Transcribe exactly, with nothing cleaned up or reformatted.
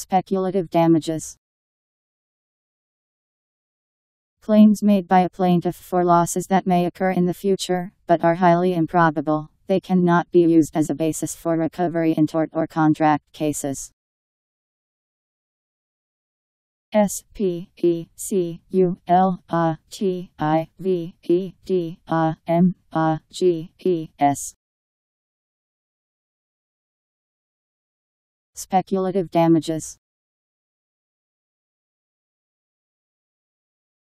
Speculative damages. Claims made by a plaintiff for losses that may occur in the future, but are highly improbable. They cannot be used as a basis for recovery in tort or contract cases. S P E C U L A T I V E D A M A G E S Speculative damages.